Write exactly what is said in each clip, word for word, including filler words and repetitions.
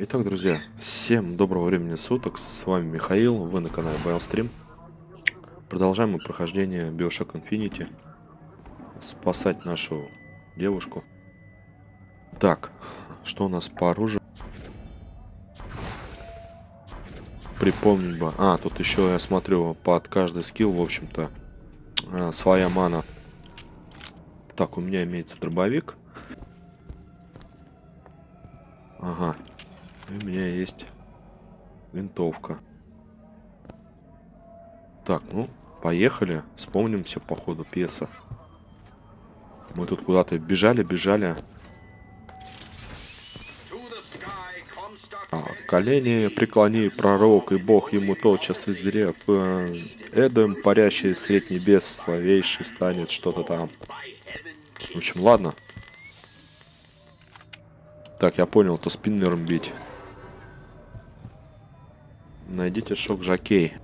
Итак, друзья, всем доброго времени суток, с вами Михаил, вы на канале Bael Stream. Продолжаем мы прохождение BioShock Infinite, спасать нашу девушку. Так, что у нас по оружию? Припомнить бы... А, тут еще я смотрю, под каждый скилл, в общем-то, своя мана. Так, у меня имеется дробовик. Ага. И у меня есть винтовка. Так, ну, поехали. Вспомним все по ходу пьеса. Мы тут куда-то бежали, бежали. А, колени преклони, пророк, и Бог ему тотчас изрек. Эдем, парящий средь небес, славейший станет что-то там. В общем, ладно. Так, я понял, то спиннером бить. Найдите шок-жокей.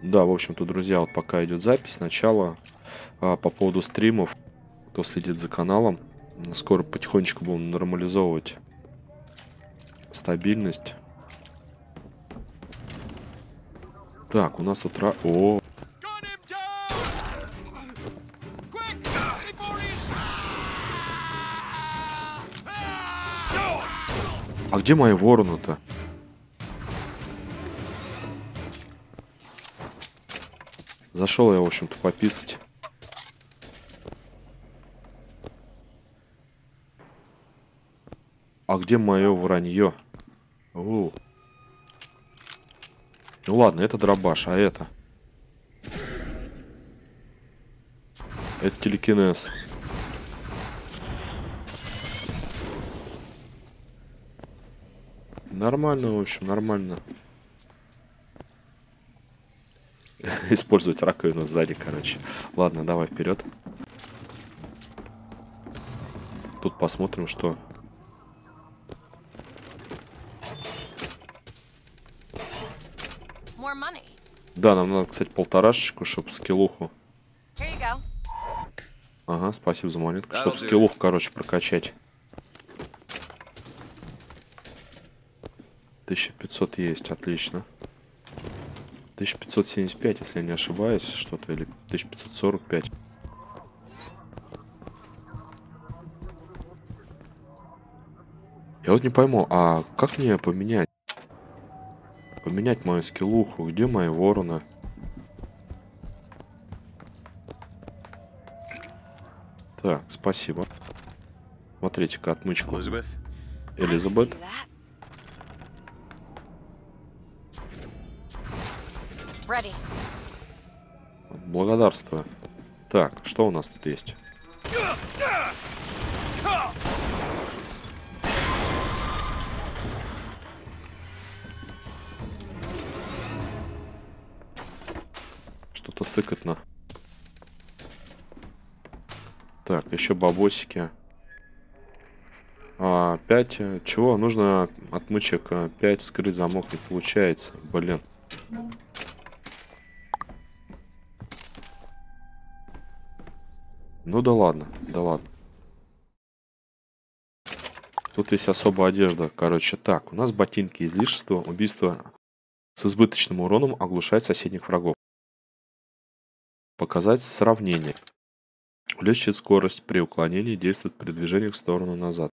Да, в общем-то, друзья, вот пока идет запись, сначала а, по поводу стримов, кто следит за каналом, скоро потихонечку будем нормализовывать стабильность. Так, у нас утра... О! А где мои вороны-то? Зашел я, в общем-то, пописать. А где мое вранье? У. Ну ладно, это дробаш, а это? Это телекинез. Нормально, в общем, нормально. Использовать раковину сзади, короче. Ладно, давай вперед. Тут посмотрим, что... Да, нам надо, кстати, полторашечку, чтобы скиллуху... Ага, спасибо за монетку. Чтобы скиллуху, короче, прокачать. тысяча пятьсот есть, отлично. тысяча пятьсот семьдесят пять, если я не ошибаюсь, что-то, или тысяча пятьсот сорок пять. Я вот не пойму, а как мне поменять? Поменять мою скиллуху, где мои вороны? Так, спасибо. Смотрите-ка отмычку. Элизабет. Благодарствую. Так, что у нас тут есть? Что-то сыкотно. Так, еще бабосики. А, пять. Чего? Нужно отмычек пять, скрыть замок не получается. Блин. Ну да ладно, да ладно. Тут есть особая одежда, короче. Так, у нас ботинки, излишества, убийство с избыточным уроном оглушает соседних врагов. Показать сравнение. Увеличивает скорость при уклонении, действует при движении в сторону назад.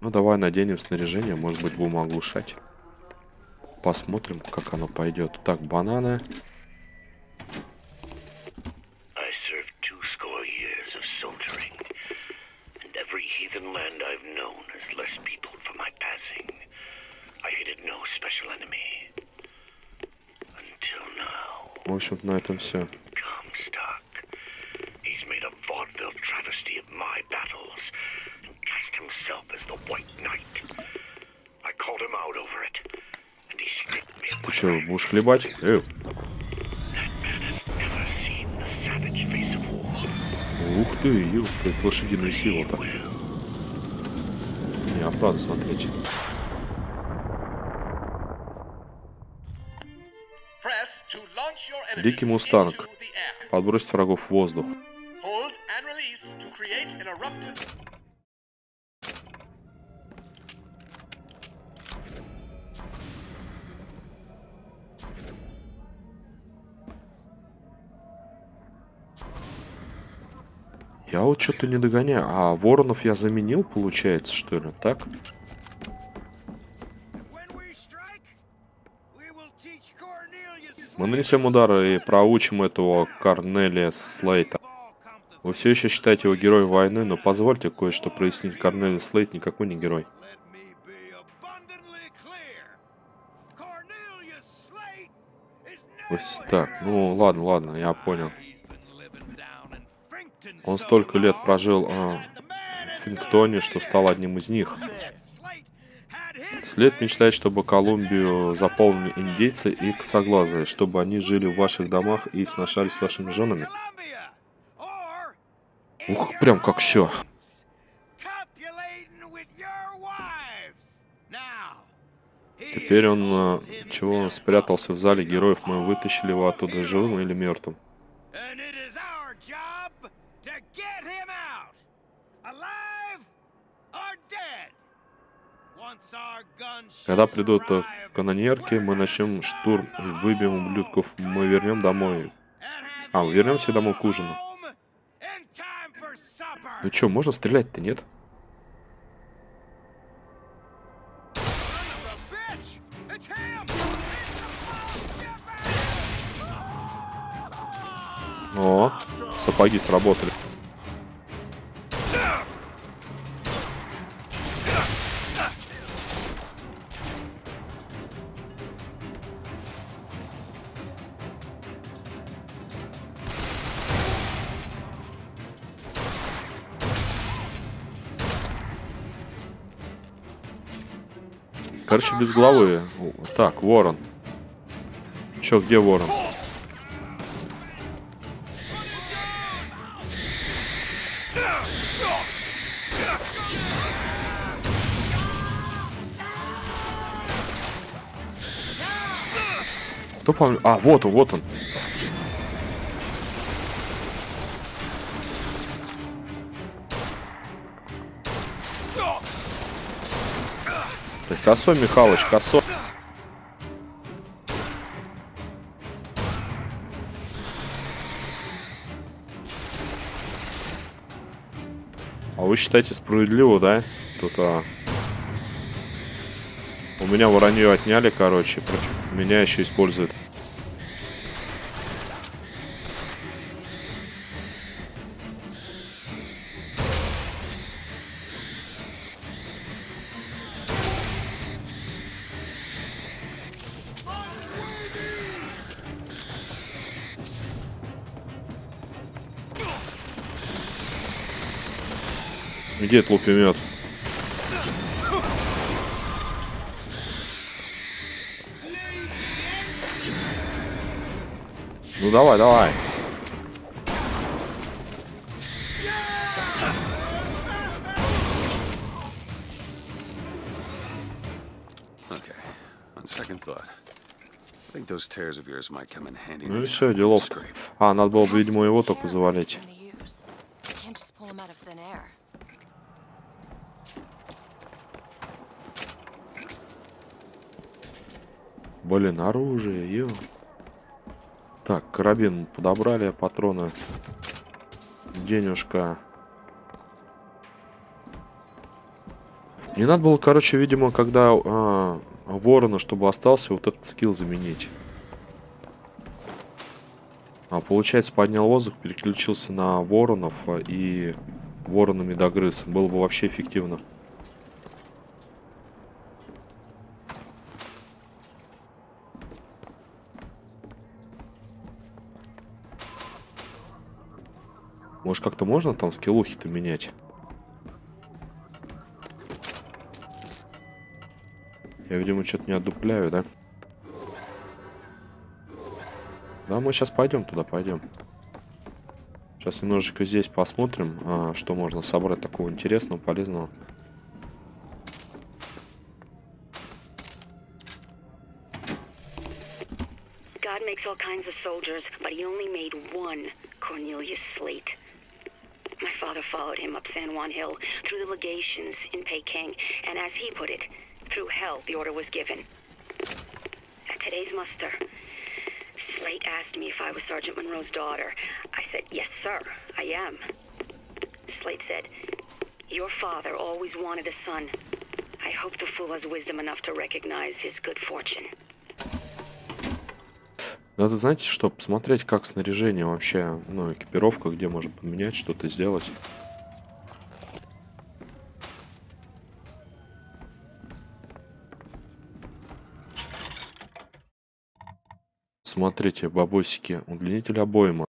Ну давай наденем снаряжение, может быть, будем оглушать. Посмотрим, как оно пойдет. Так, бананы. В общем-то, на этом все. Ты что, будешь хлебать? Эй. Ух ты, ё, как лошадиная сила-то. Не, оправдан смотреть. Дикий мустанг. Подбросить врагов в воздух. create an eruptive... Я вот что-то не догоняю. А воронов я заменил, получается, что ли? Так? Мы нанесем удар и проучим этого Корнелия Слейта. Вы все еще считаете его героем войны, но позвольте кое-что прояснить. Корнелиус Слейт никакой не герой. Так, ну ладно, ладно, я понял. Он столько лет прожил а, в Фингтоне, что стал одним из них. Слейт мечтает, чтобы Колумбию заполнили индейцы и косоглазые, чтобы они жили в ваших домах и сношались с вашими женами. Ух, прям как все. Теперь он... Чего он спрятался в зале героев? Мы вытащили его оттуда живым или мертвым? Когда придут канонерки, мы начнем штурм и выбьем ублюдков. Мы вернем домой. А, мы вернемся домой к ужину. Ну чё, можно стрелять-то, нет? О, сапоги сработали. Короче, без головы. Так, ворон. Чё, где ворон? Кто помнит? А, вот он, вот он. Косой, Михалыч, косой. А вы считаете справедливо, да? Тут а... у меня воронье отняли, короче, против меня еще используют. Где лупемет? Ну давай, давай. Ну и все, делов. А, надо было бы, видимо, его только завалить. Блин, оружие, ё. Так, карабин подобрали, патроны. Денежка. Не надо было, короче, видимо, когда а, ворона, чтобы остался, вот этот скилл заменить. А, получается, поднял воздух, переключился на воронов и воронами догрыз. Было бы вообще эффективно. Может, как-то можно там скиллухи-то менять? Я, видимо, что-то не отдупляю, да? Да, мы сейчас пойдем туда, пойдем. Сейчас немножечко здесь посмотрим, а, что можно собрать такого интересного, полезного. God makes all kinds of soldiers, but he only made one Cornelius Slate. My father father followed him up San Juan Hill, through the legations in Peking, and as he put it, through hell the order was given. At today's muster, Slate asked me if I was Sergeant Monroe's daughter. I said, yes, sir, I am. Slate said, your father always wanted a son. I hope the fool has wisdom enough to recognize his good fortune. Надо, знаете, что посмотреть, как снаряжение вообще, ну, экипировка, где можно поменять, что-то сделать. Смотрите, бабосики, удлинитель обойма.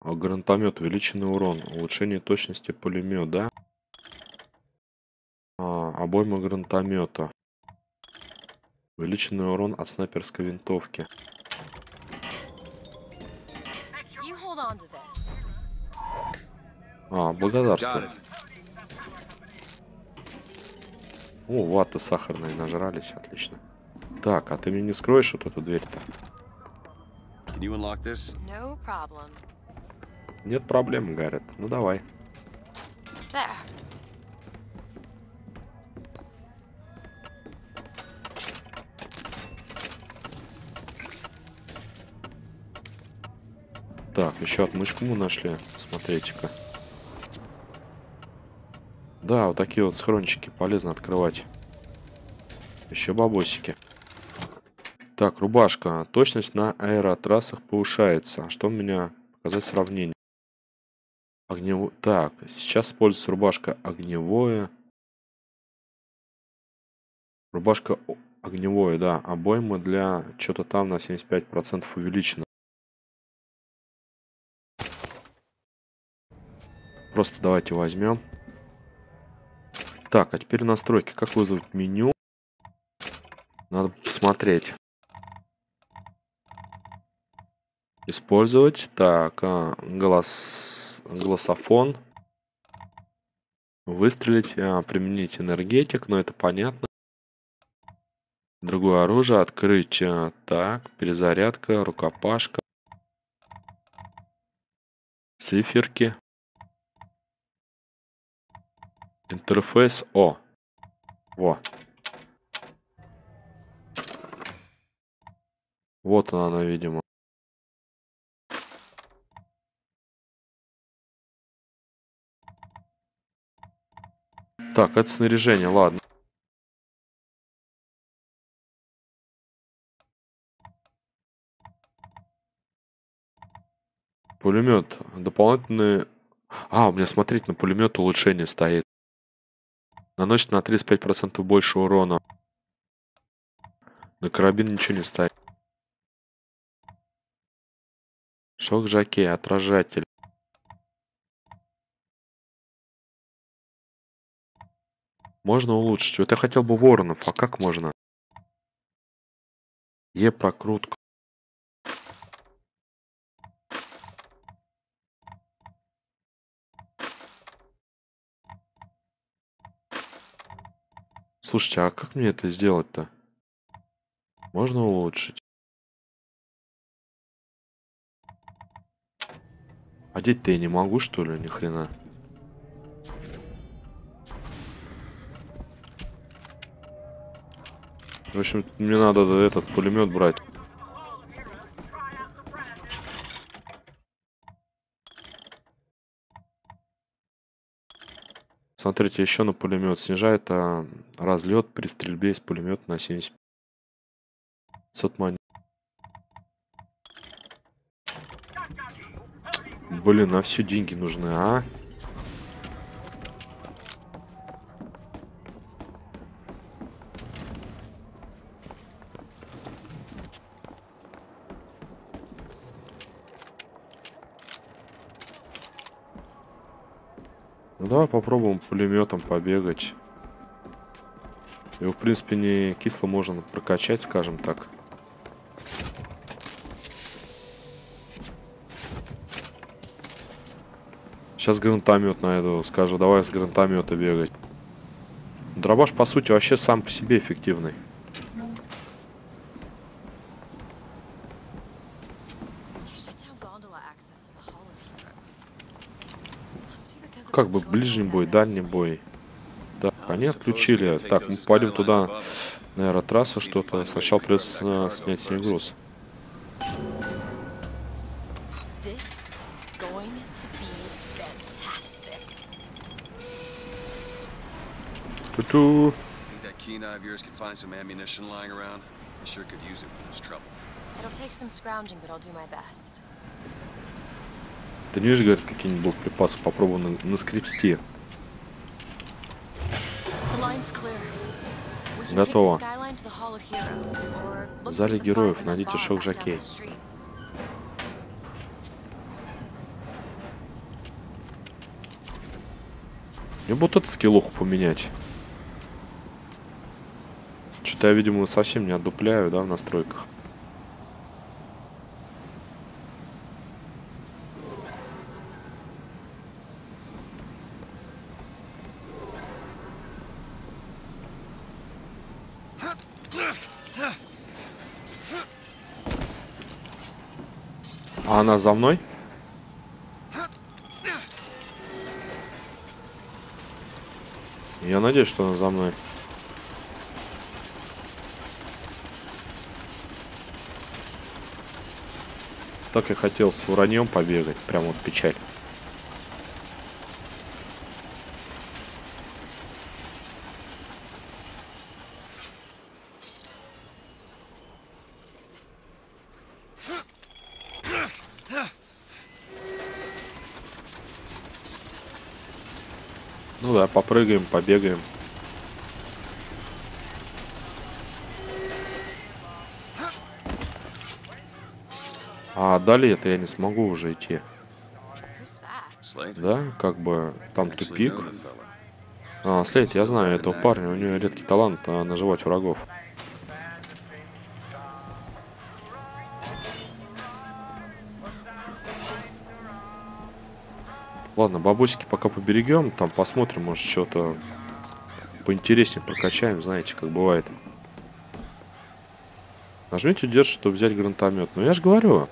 Гранатомет, увеличенный урон, улучшение точности пулемета, а, обойма гранатомета, увеличенный урон от снайперской винтовки. А, благодарствую. О, ваты сахарные нажрались, отлично. Так, а ты мне не скроешь вот эту дверь-то? Нет проблем, Гаррет. Ну давай. Так, еще отмычку мы нашли. Смотрите-ка. Да, вот такие вот схрончики полезно открывать. Еще бабосики. Так, рубашка. Точность на аэротрассах повышается. Что у меня показать сравнение? Огнево... Так, сейчас используется рубашка огневое. Рубашка огневое, да. Обойма для... Что-то там на семьдесят пять процентов увеличена. Просто давайте возьмем. Так, а теперь настройки. Как вызвать меню? Надо посмотреть. Использовать. Так, голос... Глоссофон. Выстрелить, применить энергетик, но это понятно. Другое оружие, открыть, так, перезарядка, рукопашка. Циферки. Интерфейс, о. Во. Вот она, видимо. Так, это снаряжение, ладно. Пулемет. Дополнительные... А, у меня, смотрите, на пулемет улучшение стоит. Наносит на тридцать пять процентов больше урона. На карабин ничего не стоит. Шок-жокей, отражатель. Можно улучшить. Вот я хотел бы воронов, а как можно? Е прокрутку. Слушайте, а как мне это сделать-то? Можно улучшить. Одеть-то я не могу, что ли, ни хрена. В общем, мне надо этот пулемет брать. Смотрите, еще на пулемет снижает а, разлет при стрельбе из пулемета на семьдесят пятьсот монет. Блин, на все деньги нужны, а? Давай попробуем пулеметом побегать. Его, в принципе, не кисло можно прокачать, скажем так. Сейчас гранатомет найду. Скажу, давай с гранатомета бегать. Дробаш, по сути, вообще сам по себе эффективный. как бы ближний бой, дальний бой. Так, они отключили. Так, мы пойдем туда, наверное, трасса что-то. Сначала придется снять с ней груз. Ту-ту. Ты не видишь, говорит, какие-нибудь припасы? Попробуй на, на скрипсте. Готово. В зале героев найдите шок-жокей. Мне бы вот эту скиллоху поменять. Что-то я, видимо, совсем не отдупляю, да, в настройках. А она за мной? Я надеюсь, что она за мной. Так я хотел с враньем побегать, прям вот печаль. Ну да, попрыгаем, побегаем. А далее это я не смогу уже идти. Да, как бы там тупик. А, Слейт, я знаю этого парня, у него редкий талант наживать врагов. Ладно, бабусики пока поберегем, там посмотрим, может, что-то поинтереснее прокачаем, знаете, как бывает. Нажмите удерживать, чтобы взять гранатомет. Ну я же говорю.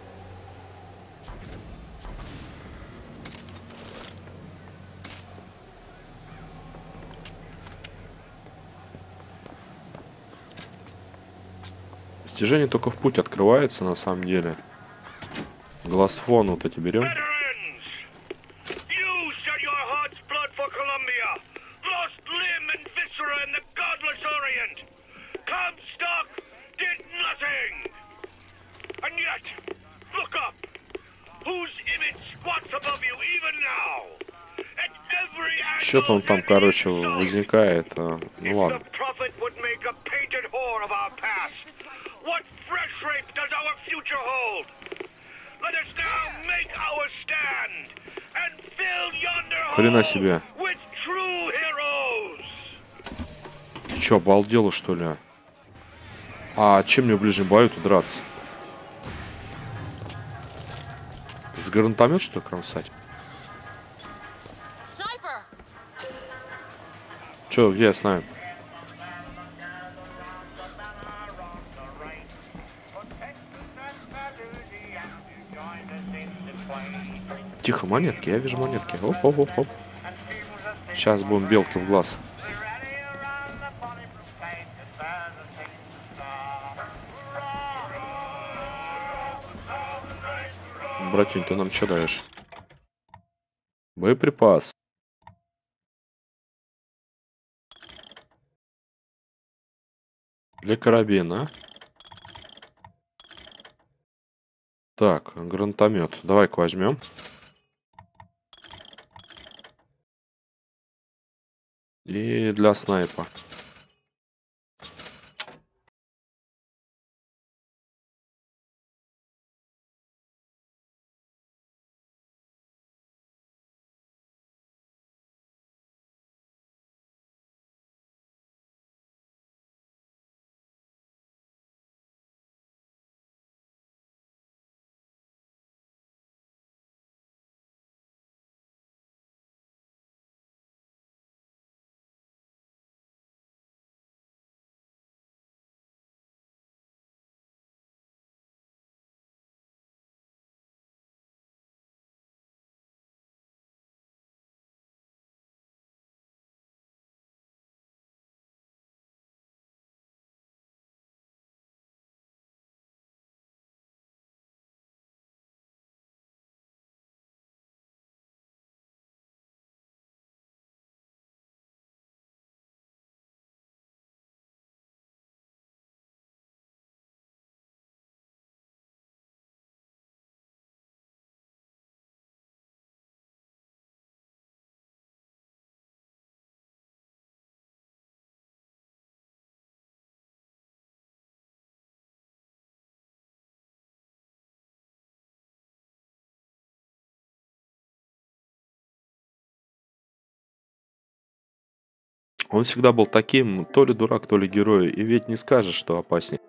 Достижение только в путь открывается, на самом деле. Глазфон вот эти берем. Что-то он там, короче, возникает. Ну ладно. Хрена себе. Ты чё, обалдела, что ли? А чем мне ближе к бою-то драться? С гранатомет, что ли, кромсать? Чё, где я знаю? Тихо, монетки, я вижу монетки. Оп, оп, оп, оп. Сейчас будем белки в глаз. Братюнь, ты нам что даешь? Боеприпас. Для карабина. Так, гранатомет. Давай-ка возьмем. И для снайпа. Он всегда был таким, то ли дурак, то ли герой, и ведь не скажешь, что опаснее.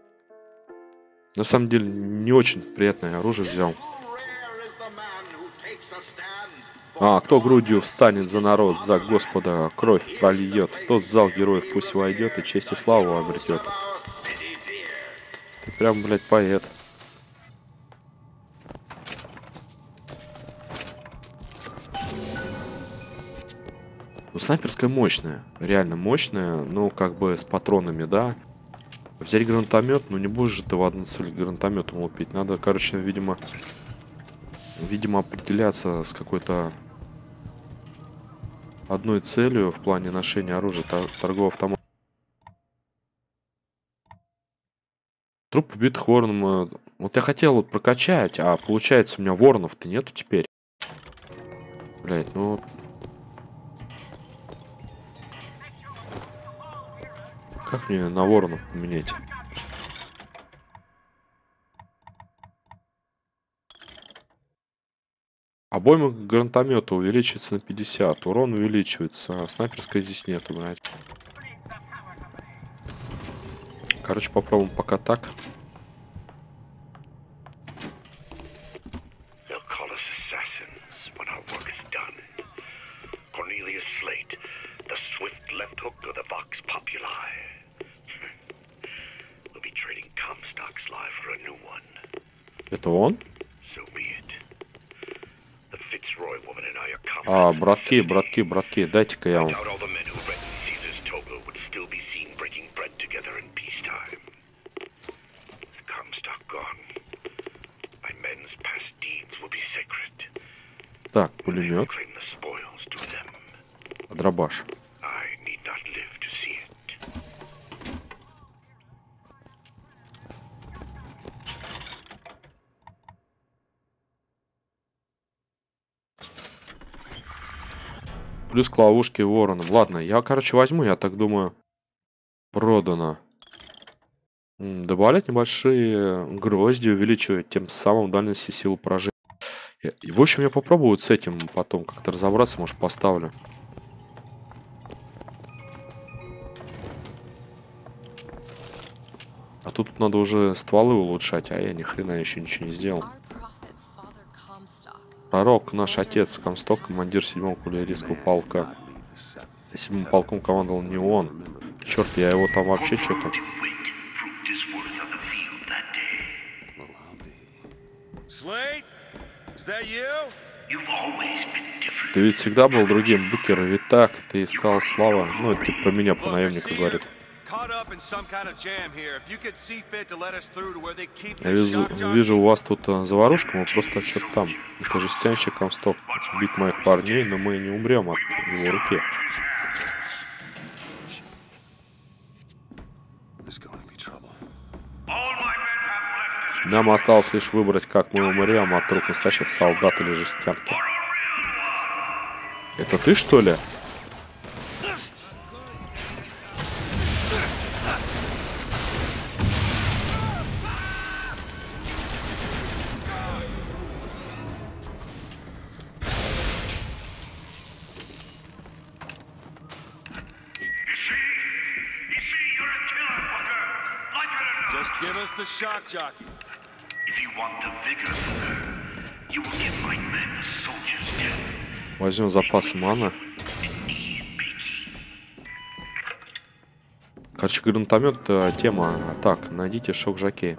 На самом деле, не очень приятное оружие взял. А кто грудью встанет за народ, за Господа кровь прольет, тот в зал героев пусть войдет и честь и славу обретет. Ты прям, блядь, поэт. Ну, снайперская мощная, реально мощная, ну, как бы с патронами, да. Взять гранатомет, ну, не будешь же ты в одну цель гранатометом лупить. Надо, короче, видимо, видимо, определяться с какой-то одной целью в плане ношения оружия, торгового автомата. Труп убит хорном. Вот я хотел вот прокачать, а получается у меня воронов-то нету теперь. Блять, ну... Как мне на воронов поменять? Обойма гранатомета увеличивается на пятьдесят. Урон увеличивается. А снайперской здесь нету, блядь. Короче, попробуем пока так. Cornelius Slate, the swift left hook of the Vox Populi. We'll be trading Comstock's live for a new one. Это он? А, братки, братки, братки, дайте-ка я вам. Так, пулемет. Дробаш. Плюс к ловушке ворона. Ладно, я, короче, возьму, я так думаю, продано. Добавлять небольшие грозди, увеличивать тем самым дальность и силу поражения. И, в общем, я попробую с этим потом как-то разобраться, может, поставлю. А тут надо уже стволы улучшать, а я ни хрена еще ничего не сделал. Пророк, наш отец Комсток, командир седьмого кавалерийского полка. Седьмым полком командовал не он. Черт, я его там вообще что-то... Ты ведь всегда был другим, Букер Девитт, ты искал славы. Ну, это про меня, по наемнику, говорит. Я вижу, вижу у вас тут заварушку, мы просто отчет там. Это жестянщик Комсток. Бить моих парней, но мы не умрем от его руки. Нам осталось лишь выбрать, как мы умрем от рук настоящих солдат или жестянки. Это ты, что ли? Возьмем запас мана. Короче, гранатомет тема. Так, найдите шок-жакей.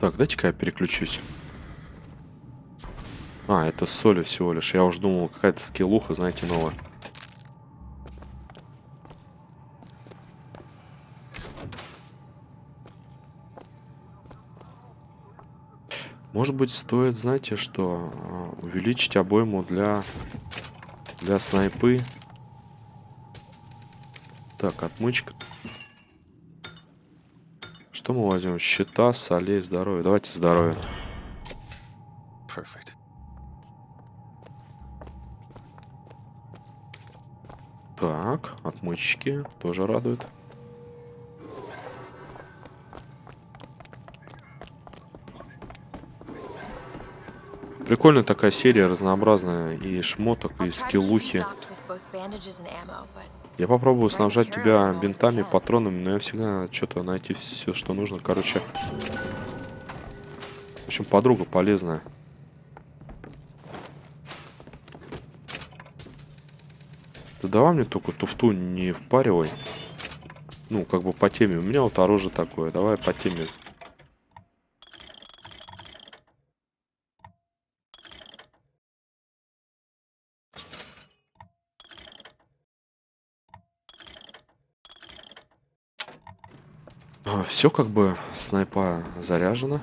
Так, дайте-ка я переключусь. А, это с солью всего лишь. Я уже думал, какая-то скиллуха, знаете, новая. Может быть, стоит, знаете, что увеличить обойму для, для снайпы. Так, отмычка. Что мы возьмем? Щита, солей, здоровье. Давайте здоровье. Perfect. Так, отмычки тоже радует. Прикольная такая серия, разнообразная, и шмоток, и скиллухи. Я попробую снабжать тебя бинтами, патронами, но я всегда что-то найти все, что нужно. Короче, в общем, подруга полезная. Ты давай мне только туфту не впаривай. Ну, как бы по теме. У меня вот оружие такое. Давай по теме. Все как бы снайпа заряжено.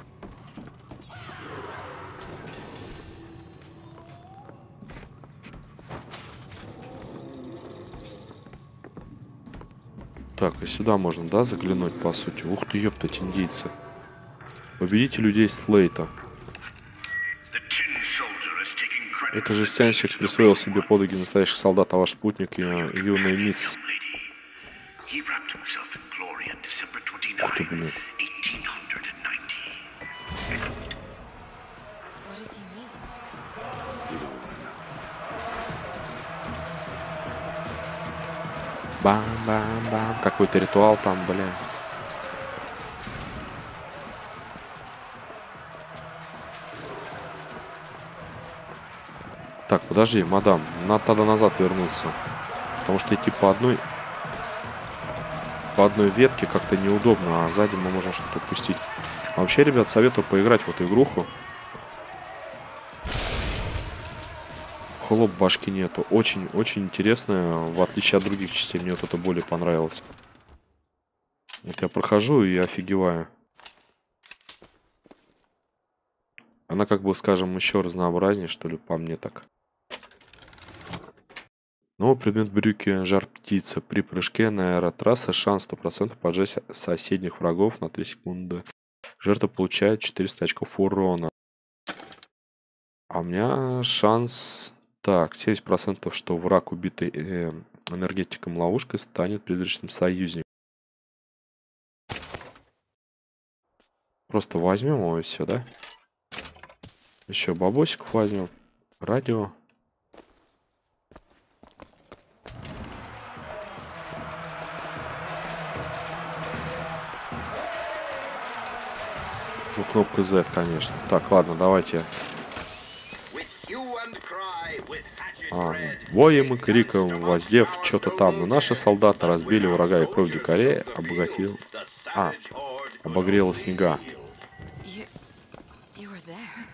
Так, и сюда можно, да, заглянуть, по сути. Ух ты, ёптать, индейцы. Победите людей Слейта. Этот жестянщик присвоил себе подвиги настоящих солдат, а ваш спутник, юная мисс. Ух ты, блин. Бам-бам-бам. Какой-то ритуал там, бля. Так, подожди, мадам. Надо тогда назад вернуться. Потому что идти по одной... По одной ветке как-то неудобно, а сзади мы можем что-то упустить. А вообще, ребят, советую поиграть в эту игруху. Хлоп башки нету. Очень-очень интересная. В отличие от других частей, мне вот это более понравилось. Вот я прохожу и офигеваю. Она, как бы, скажем, еще разнообразнее, что ли, по мне так. Новый предмет брюки жар птица. При прыжке на аэротрассе шанс сто процентов поджечь соседних врагов на три секунды. Жертва получает четыреста очков урона. А у меня шанс... Так, семьдесят процентов, что враг, убитый э, энергетиком ловушкой, станет призрачным союзником. Просто возьмем его и все, да? Еще бабосик возьмем. Радио. Кнопка Z, конечно. Так, ладно, давайте. А, боем и криком воздев что-то там. Но наши солдаты разбили врага, и кровь дикарей обогатил... А, обогрела снега.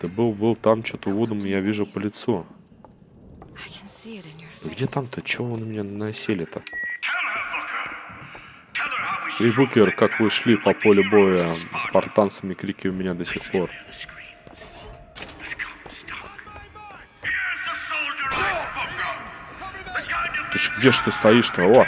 Ты был, был там, что-то водом, я вижу по лицу. Где там-то? Чего вы на меня насели-то? И, Букер, как вы шли по полю боя с спартанцами, крики у меня до сих пор. Ты ж, где ж ты стоишь-то? О!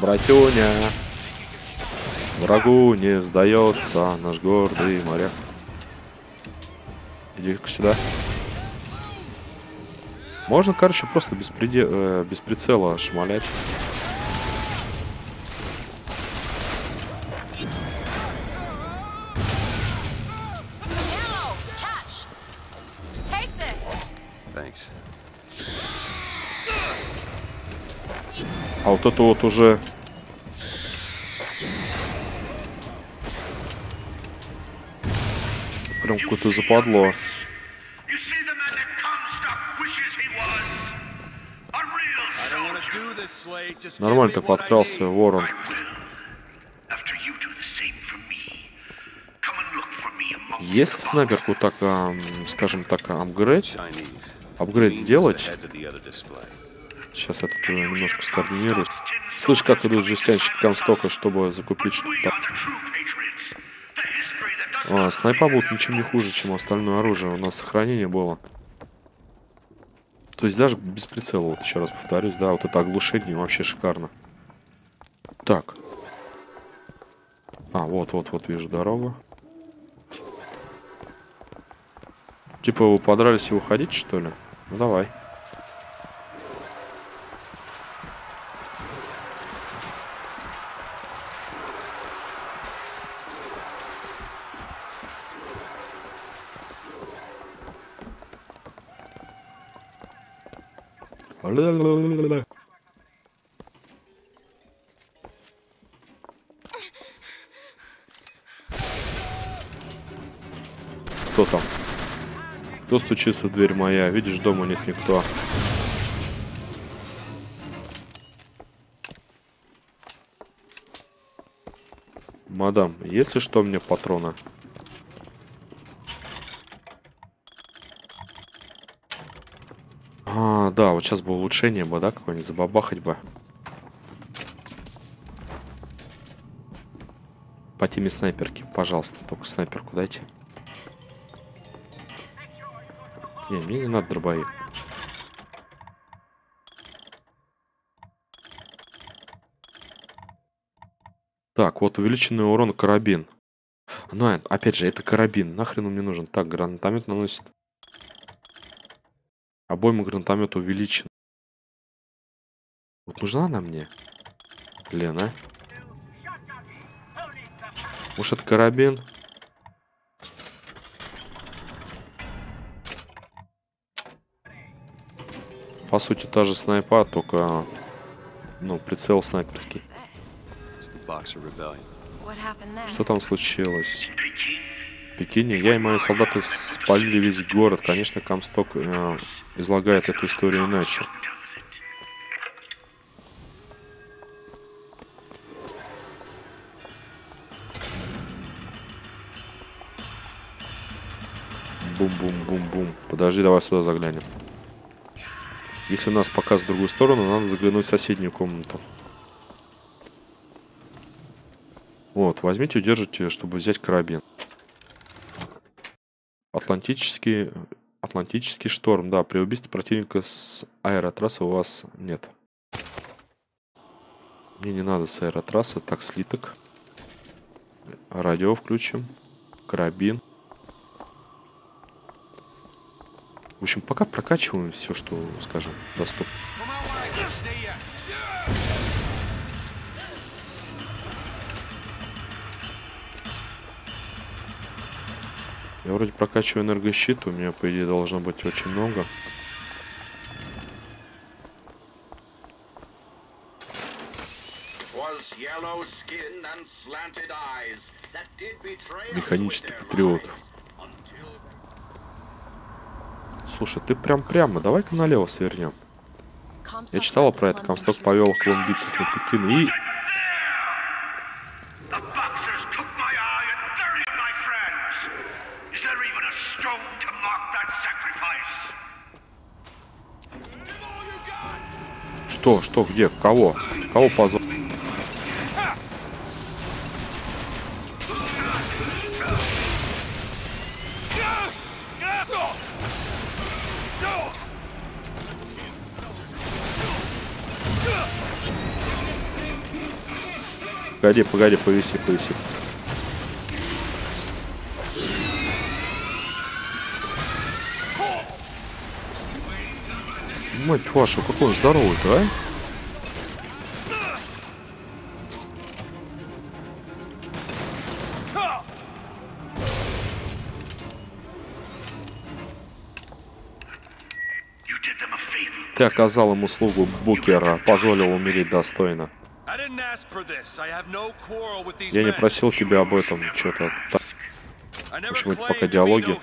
Братюня, врагу не сдается наш гордый моряк. Иди-ка сюда. Можно, короче, просто без, приде... э, без прицела шмалять. А вот это вот уже... Прям какое-то западло. Нормально так подкрался ворон. Если снайперку так, скажем так, апгрейд, апгрейд сделать... Сейчас я тут немножко скоординирую. Слышь, как идут жестянщики Комстока, чтобы закупить что-то. А, снайпа будут ничем не хуже, чем остальное оружие. У нас сохранение было. То есть даже без прицела, вот еще раз повторюсь, да, вот это оглушение вообще шикарно. Так. А, вот-вот-вот вижу дорогу. Типа вы подрались и уходить, что ли? Ну давай. Кто там? Кто стучится в дверь моя? Видишь, дома нет никто. Мадам, если что, мне патрона. А, да, вот сейчас бы улучшение бы, да, какое-нибудь забабахать бы. По теме снайперки, пожалуйста, только снайперку дайте. Не, мне не надо дробовик. Так, вот увеличенный урон карабин. Ну, опять же, это карабин. Нахрен он мне нужен? Так, гранатомет наносит. Обойма гранатомета увеличена. Вот нужна она мне? Блин, а? Может, это карабин? По сути, та же снайпа, только, ну, прицел снайперский. Что там случилось? В Пекине я и мои солдаты спалили весь город. Конечно, Комсток э, излагает эту историю иначе. Бум-бум-бум-бум. Подожди, давай сюда заглянем. Если нас пока с другую сторону, надо заглянуть в соседнюю комнату. Вот, возьмите, удержите, чтобы взять карабин. Атлантический, Атлантический шторм, да, при убийстве противника с аэротрассы у вас нет. Мне не надо с аэротрассы, так, слиток. Радио включим, карабин. В общем, пока прокачиваем все, что, скажем, доступно. Я вроде прокачиваю энергощит, у меня, по идее, должно быть очень много. Механический патриот. Слушай, ты прям прямо. Давай-ка налево свернем. Я читала про это. Комсток повел колумбийцев на Пекин и... Что? Что? Где? Кого? Кого позвал? Погоди, погоди, повиси, повиси. Мать вашу, какой он здоровый-то, а? Ты оказал ему услугу, Букера, позволил умереть достойно. Я не просил тебя об этом, что-то так. Почему это пока диалоги?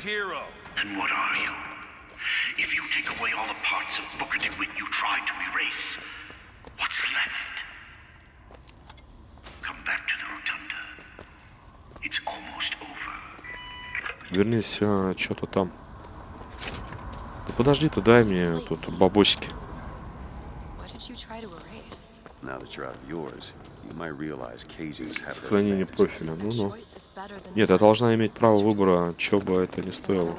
Вернись, а, что-то там. Да подожди, ты дай мне тут бабосики. Сохранение профиля. Ну, ну. Нет, я должна иметь право выбора, что бы это ни стоило.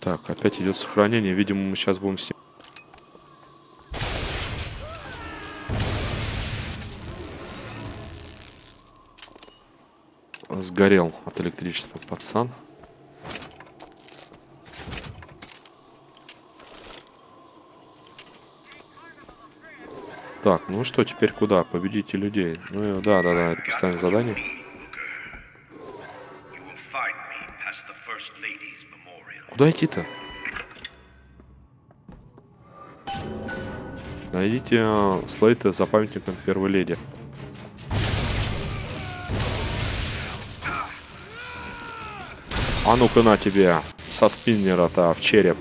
Так, опять идет сохранение. Видимо, мы сейчас будем снимать. сгорел от электричества, пацан. Так, ну что, теперь куда? Победите людей. Ну да, да, да, это поставим задание. Куда идти-то? Найдите Слейта за памятником первой леди. А ну-ка на тебе, со спиннера-то в череп.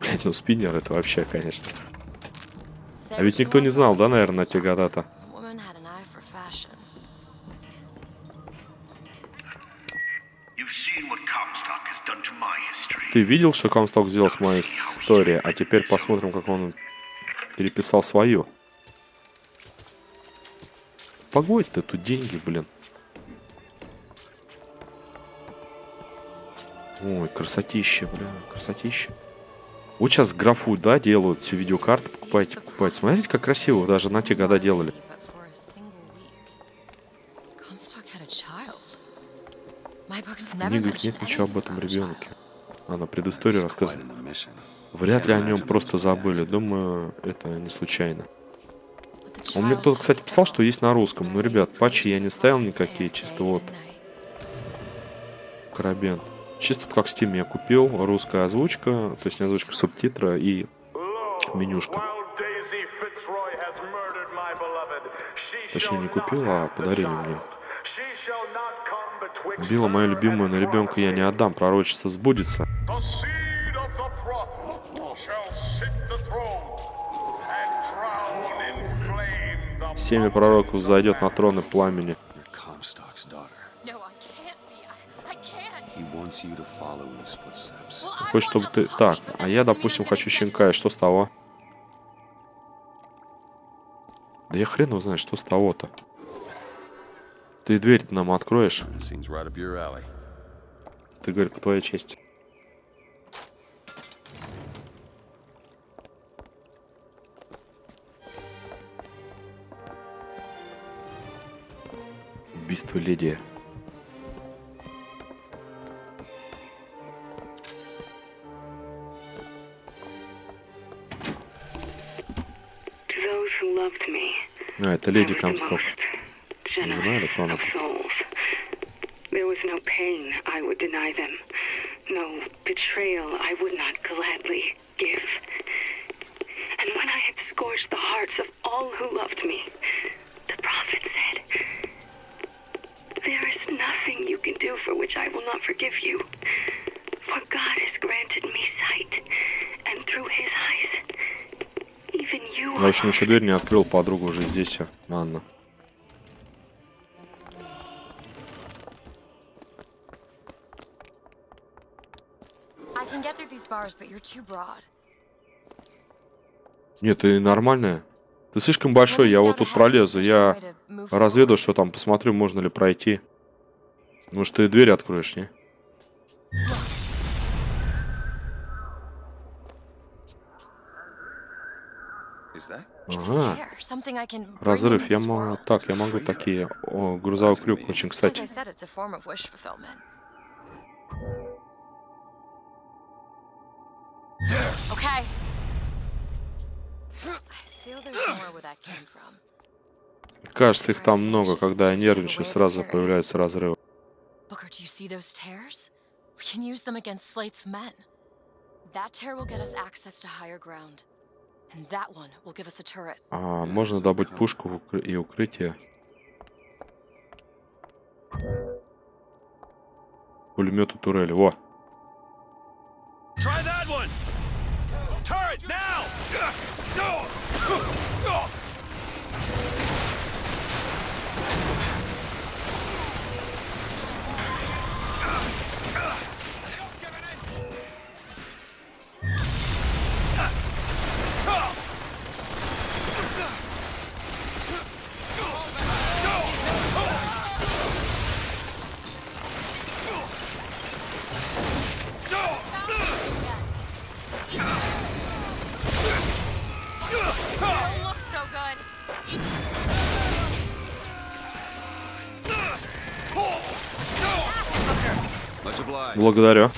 Блять, ну спиннер это вообще, конечно. А ведь никто не знал, да, наверное, те года-то? Ты видел, что Комсток сделал с моей историей, а теперь посмотрим, как он переписал свою. Погодь ты, тут деньги, блин. Ой, красотища, блин, красотища. Вот сейчас графу, да, делают все видеокарты, покупайте, покупайте. Смотрите, как красиво, даже на те года делали. В книгах нет ничего об этом ребенке. Она предысторию рассказывает. Вряд ли о нем просто забыли. Думаю, это не случайно. Он мне кто-то, кстати, писал, что есть на русском. Но, ребят, патчи я не ставил никакие. Чисто вот. Карабен. Чисто как Steam я купил. Русская озвучка. То есть не озвучка, субтитра и менюшка. Точнее, не купил, а подарили мне. Убила мою любимую, но ребенка я не отдам, пророчество сбудется. Семя пророков зайдет на трон и пламени. Хочешь, чтобы ты... Так, а я, допустим, хочу щенка, и что с того? Да я хрен его знает, что с того-то. Ты дверь-то нам откроешь? Ты, говорит, по твоей чести. Убийство леди. А, это леди Комсток. Generous of souls. There was no pain I would deny them, no betrayal I would not gladly give. And when I had scorched the hearts of all who loved me, the prophet said, there is nothing you can do for which I will not forgive you, for God has granted me sight, and through his eyes, even you are... В общем, еще дверь не открыл, подругу уже здесь, Анна. Нет, ты нормальная. Ты слишком большой, я вот тут пролезу. Я разведу, что там, посмотрю, можно ли пройти. Может, ты дверь откроешь, не? Ага. Разрыв, я могу... Так, я могу такие... О, грузовой крюк очень кстати. Okay. Кажется, их там много. Когда я нервничаю, сразу появляются разрывы. А, можно добыть пушку и укрытие. Пулемет и турель. Во! Благодарю.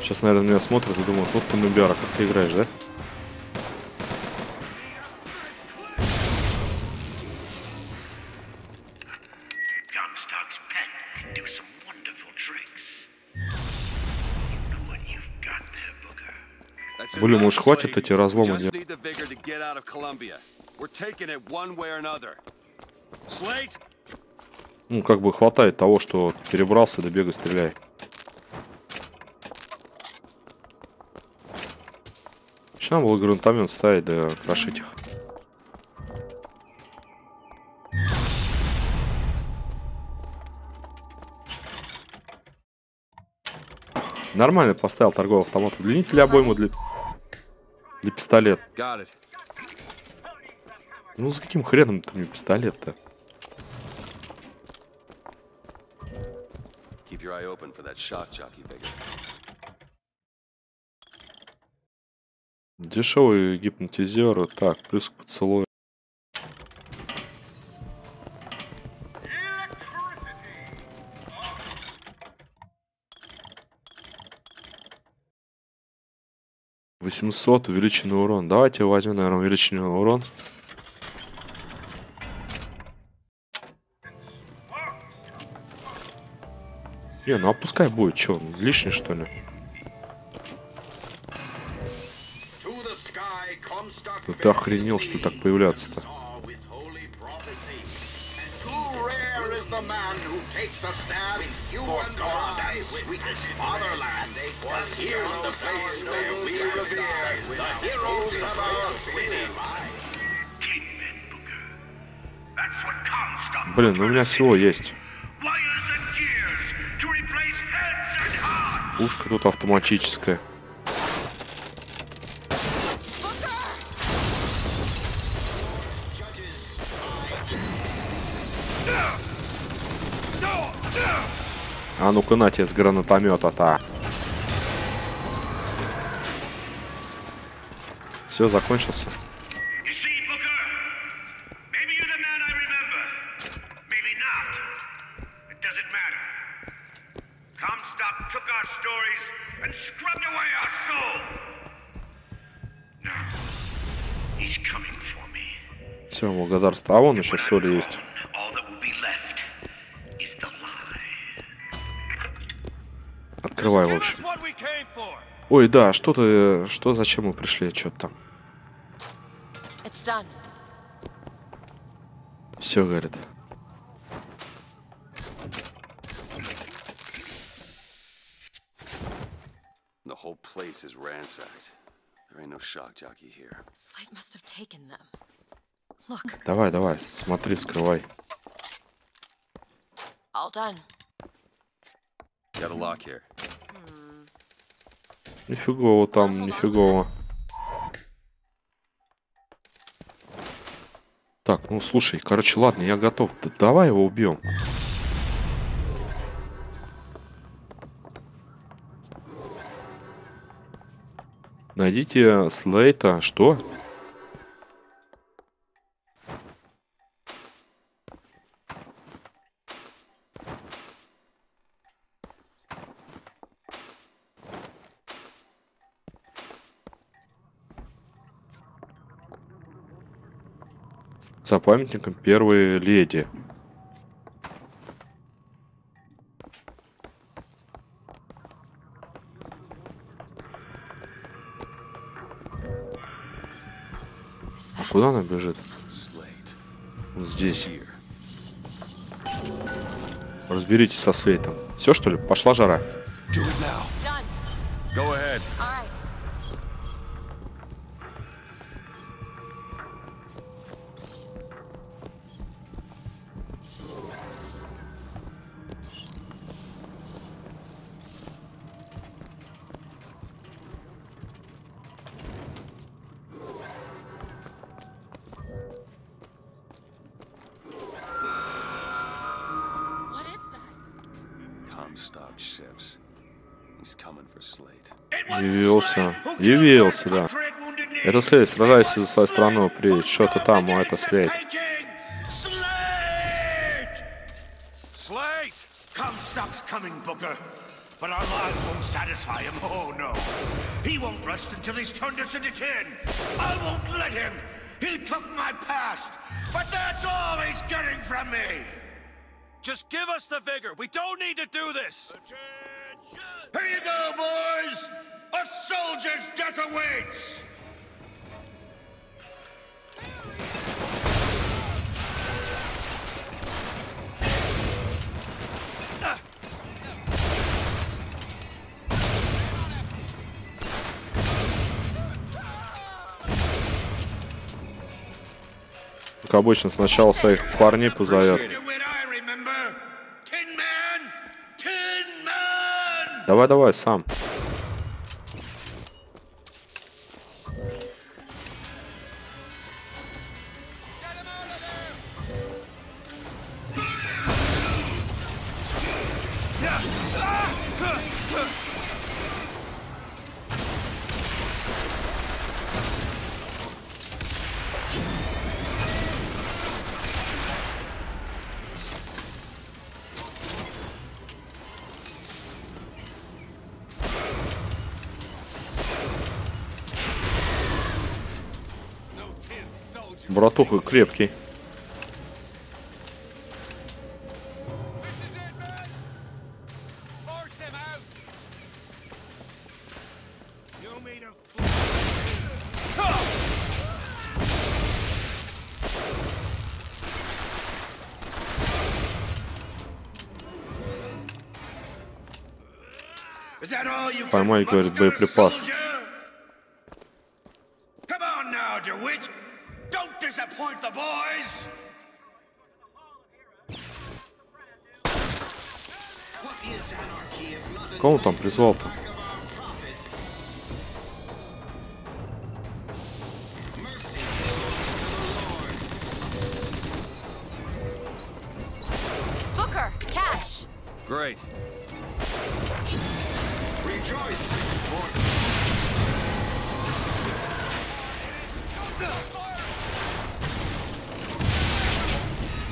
Сейчас, наверное, меня смотрят и думают, вот ты нубяра, как ты играешь, да? Блин, ну уж хватит эти разломы делать. Ну, как бы хватает того, что перебрался, до бега стреляй. Еще надо было грунтомет ставить, да крошить их. Нормально поставил торговый автомат. Удлинитель обойму для... для пистолета. Ну за каким хреном ты мне пистолет-то? Дешевый гипнотизер. Так, плюс к поцелую. восемьсот увеличенный урон. Давайте возьмем, наверное, увеличенный урон. Не, ну а пускай будет, что, лишний что ли? Ну ты охренел, что так появляться-то? Блин, ну у меня всего есть. Пушка тут автоматическая. А ну-ка на тебе с гранатомета-то. Все, закончился. Все, благодарство. А вон еще соли есть. Открывай лучше. Ой, да, что-то, что, зачем мы пришли, что-то там. Все, говорит. Давай, давай, смотри, скрывай. Нифигово там, нифигово. Так, ну слушай, короче, ладно, я готов. Да давай его убьем. Найдите Слейта. Что? За памятником первой леди. А куда она бежит? Вот здесь. Разберитесь со Слейтом. Все, что ли? Пошла жара. Явился. Явился, да. Это Слейт, сражайся за свою страну, при что-то там, а это Слейт. Just give us the vigor. We don't need to do this. Here you go, boys. A soldier's death awaits. Как обычно, сначала своих парней позовет. Давай, давай, сам. Братуха крепкий. Поймай, говорит, боеприпас. Кого там призвал-то?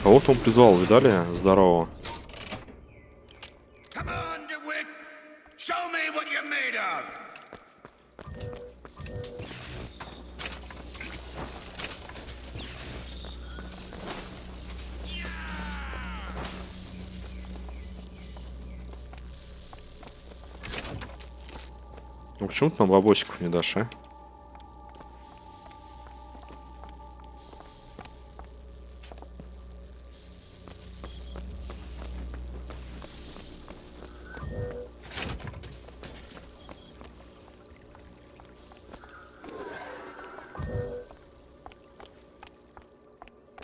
Кого-то он призвал, видали? Здорово. Ну почему ты нам бабочков не дашь, а?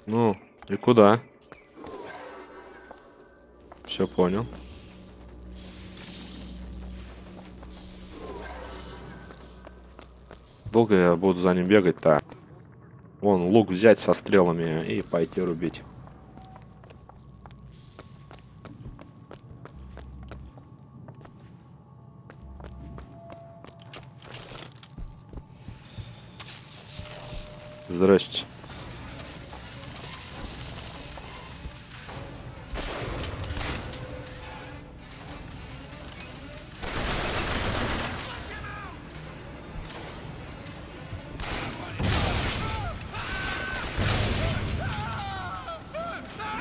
Ну, и куда? Все понял. Долго я буду за ним бегать-то? Вон, лук взять со стрелами и пойти рубить. Здрасте.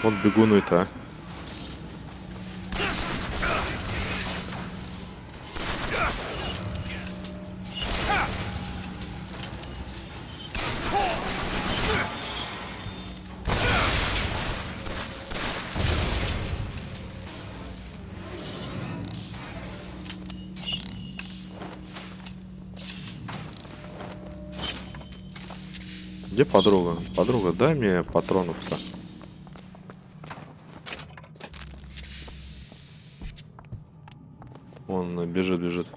Вот бегуны-то. Где подруга? Подруга, дай мне патронов-то. Он бежит, бежит.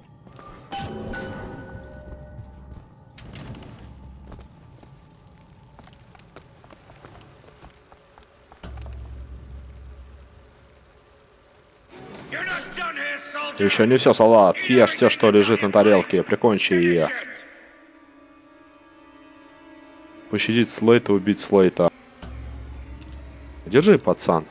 Еще не все, солдат. Съешь все, что лежит на тарелке. Прикончи ее. Пощадить Слейта, убить Слейта. Держи, пацан.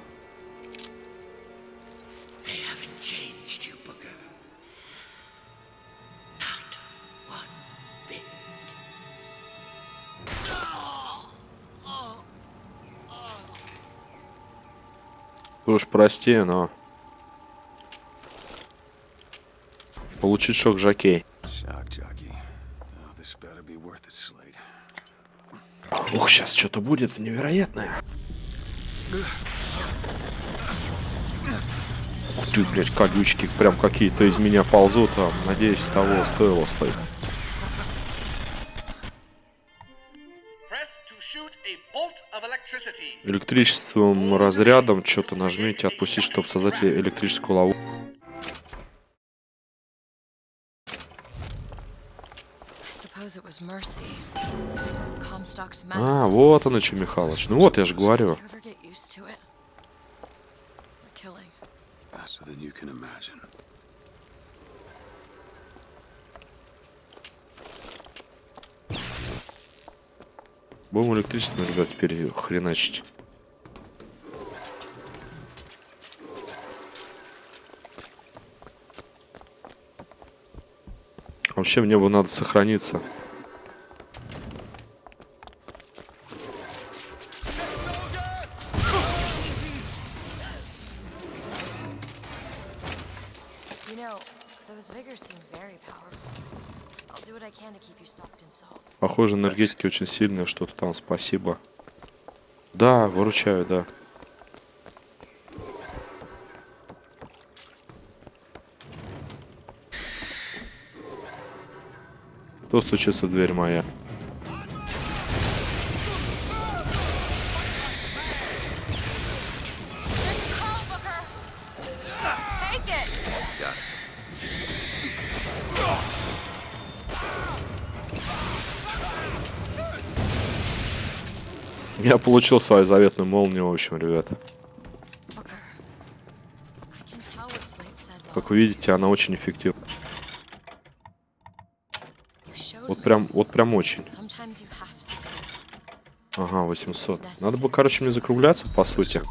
Ты уж прости, но... Получить шок-жокей. Ух, сейчас что-то будет невероятное. Ты, блядь, колючки прям какие-то из меня ползут. А, надеюсь, того стоило стоит. Электричеством, разрядом что-то нажмите, отпустить, чтобы создать электрическую ловушку. А, вот оно что, Михалыч. Ну вот, я же говорю. Будем электричество, ребят, теперь хреначить. Вообще мне бы надо сохраниться. Похоже, энергетики очень сильные, что-то там, спасибо. Да, выручаю, да. Кто стучится в дверь моя? Я получил свою заветную молнию, в общем, ребят. Как вы видите, она очень эффективна. Вот прям, вот прям очень. Ага, восемьсот. Надо бы, короче, мне закругляться, по сути.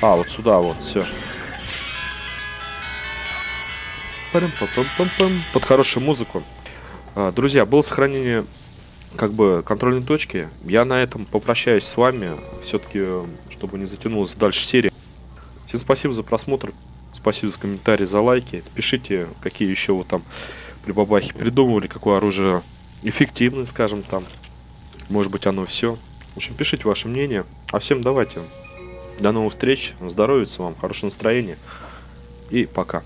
А, вот сюда вот, все. Под хорошую музыку. Друзья, было сохранение как бы контрольной точки. Я на этом попрощаюсь с вами. Все-таки, чтобы не затянулась дальше серия. Всем спасибо за просмотр. Спасибо за комментарии, за лайки. Пишите, какие еще вы там при бабахе придумывали. Какое оружие эффективное, скажем там. Может быть, оно все. В общем, пишите ваше мнение. А всем давайте... До новых встреч, здоровья вам, хорошего настроения и пока.